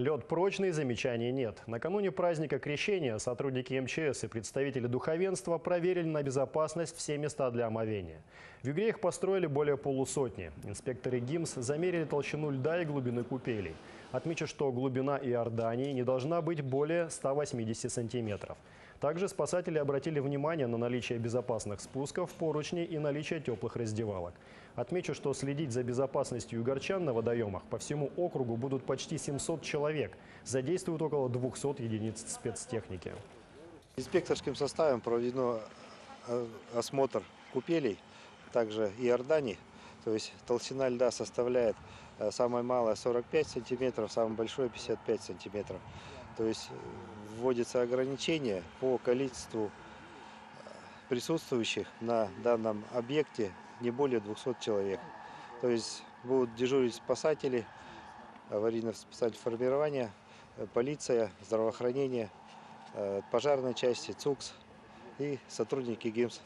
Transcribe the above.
Лед прочный, замечаний нет. Накануне праздника Крещения сотрудники МЧС и представители духовенства проверили на безопасность все места для омовения. В Югре их построили более полусотни. Инспекторы ГИМС замерили толщину льда и глубины купелей. Отмечу, что глубина Иордании не должна быть более 180 сантиметров. Также спасатели обратили внимание на наличие безопасных спусков, поручней и наличие теплых раздевалок. Отмечу, что следить за безопасностью югорчан на водоемах по всему округу будут почти 700 человек. Задействуют около 200 единиц спецтехники. Инспекторским составом проведено осмотр купелей, также Иордании. То есть толщина льда составляет самая малая 45 сантиметров, самая большая 55 сантиметров. То есть вводится ограничение по количеству присутствующих на данном объекте не более 200 человек. То есть будут дежурить спасатели, аварийно-спасательные формирования, полиция, здравоохранение, пожарная часть, ЦУКС и сотрудники ГИМС.